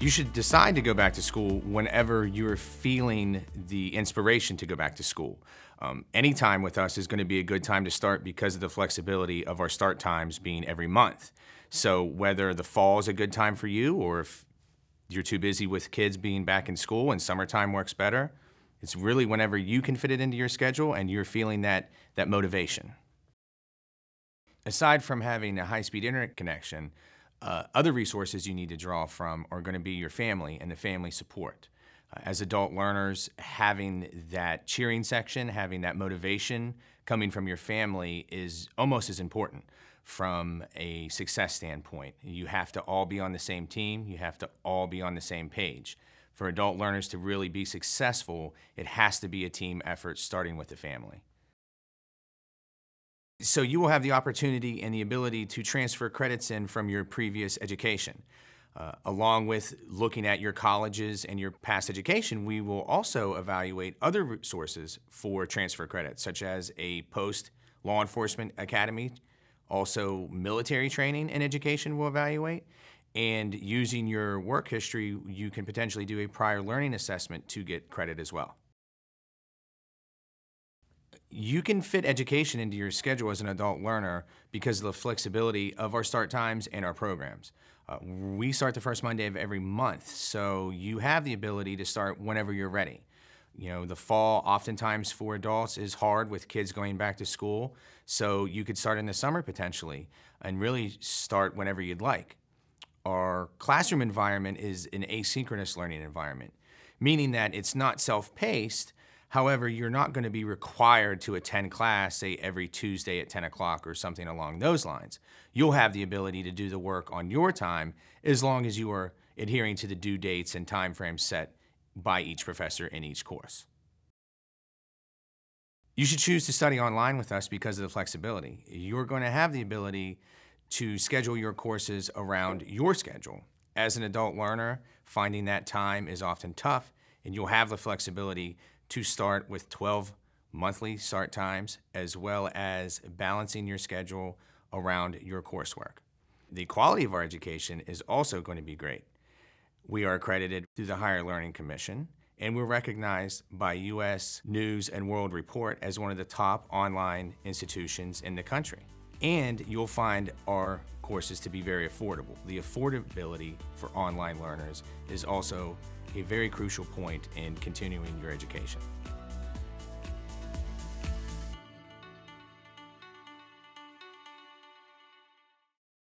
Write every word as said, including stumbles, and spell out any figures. You should decide to go back to school whenever you're feeling the inspiration to go back to school. Um, any time with us is going to be a good time to start because of the flexibility of our start times being every month. So whether the fall is a good time for you, or if you're too busy with kids being back in school and summertime works better, it's really whenever you can fit it into your schedule and you're feeling that, that motivation. Aside from having a high-speed internet connection, uh, other resources you need to draw from are going to be your family and the family support. Uh, as adult learners, having that cheering section, having that motivation coming from your family is almost as important from a success standpoint. You have to all be on the same team. You have to all be on the same page. For adult learners to really be successful, it has to be a team effort starting with the family. So you will have the opportunity and the ability to transfer credits in from your previous education. Uh, along with looking at your colleges and your past education, we will also evaluate other sources for transfer credits, such as a post-law enforcement academy. Also, military training and education will evaluate. And using your work history, you can potentially do a prior learning assessment to get credit as well. You can fit education into your schedule as an adult learner because of the flexibility of our start times and our programs. Uh, we start the first Monday of every month, so you have the ability to start whenever you're ready. You know, the fall oftentimes for adults is hard with kids going back to school, so you could start in the summer potentially and really start whenever you'd like. Our classroom environment is an asynchronous learning environment, meaning that it's not self-paced. However, you're not going to be required to attend class, say, every Tuesday at ten o'clock or something along those lines. You'll have the ability to do the work on your time as long as you are adhering to the due dates and time frames set by each professor in each course. You should choose to study online with us because of the flexibility. You're going to have the ability to schedule your courses around your schedule. As an adult learner, finding that time is often tough, and you'll have the flexibility to start with twelve monthly start times, as well as balancing your schedule around your coursework. The quality of our education is also going to be great. We are accredited through the Higher Learning Commission, and we're recognized by U S News and World Report as one of the top online institutions in the country. And you'll find our courses to be very affordable. The affordability for online learners is also a very crucial point in continuing your education.